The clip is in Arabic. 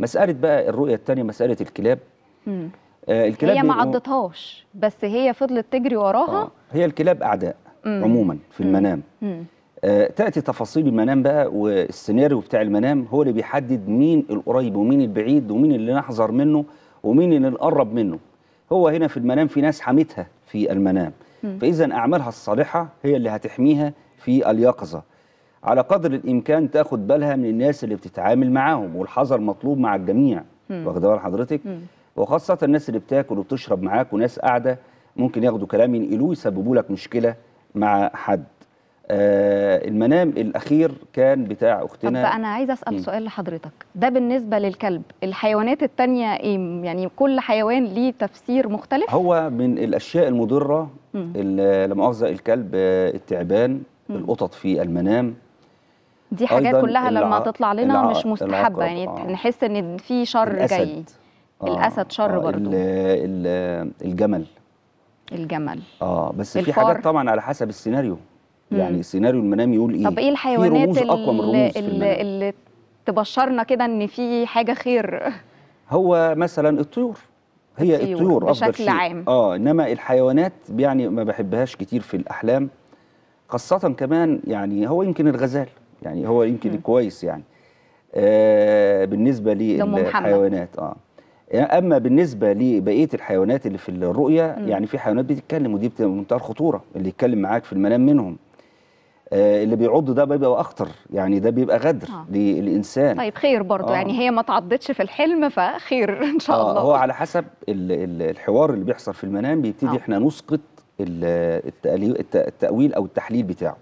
مسألة بقى الرؤية الثانية، مسألة الكلاب. الكلاب هي ما عضتهاش، بس هي فضلت تجري وراها. هي الكلاب أعداء عموما في المنام. تأتي تفاصيل المنام بقى، والسيناريو بتاع المنام هو اللي بيحدد مين القريب ومين البعيد، ومين اللي نحذر منه ومين اللي نقرب منه. هو هنا في المنام في ناس حمتها في المنام، فإذا أعمالها الصالحة هي اللي هتحميها في اليقظة. على قدر الإمكان تاخد بالها من الناس اللي بتتعامل معاهم، والحذر مطلوب مع الجميع، واخده بال حضرتك؟ وخاصة الناس اللي بتاكل وبتشرب معاك، وناس قاعدة ممكن ياخدوا كلام ينقلوه يسببوا لك مشكلة مع حد. المنام الأخير كان بتاع أختنا. طب أنا عايزة أسأل سؤال لحضرتك، ده بالنسبة للكلب، الحيوانات التانية إيه؟ يعني كل حيوان ليه تفسير مختلف؟ هو من الأشياء المضرة لمؤاخذة الكلب، التعبان، القطط في المنام، دي حاجات كلها لما تطلع لنا مش مستحبة، يعني نحس إن في شر الأسد جاي. الأسد شر برضه. الجمل. الجمل بس الفار. في حاجات طبعا على حسب السيناريو، يعني سيناريو المنام يقول ايه. طب ايه الحيوانات اللي تبشرنا كده ان في حاجه خير؟ هو مثلا الطيور، هي الطيور افضل بشكل عام. انما الحيوانات يعني ما بحبهاش كتير في الاحلام، خاصه كمان يعني هو يمكن الغزال، يعني هو يمكن كويس يعني بالنسبه للحيوانات. اما بالنسبه لبقيه الحيوانات اللي في الرؤيه، يعني في حيوانات بتتكلم، ودي بمنتهى الخطوره. اللي يتكلم معاك في المنام منهم، اللي بيعض ده بيبقى اخطر، يعني ده بيبقى غدر للانسان. طيب خير برضه، يعني هي ما تعضتش في الحلم، فخير ان شاء الله. هو على حسب الحوار اللي بيحصل في المنام بيبتدي احنا نسقط التأويل او التحليل بتاعه.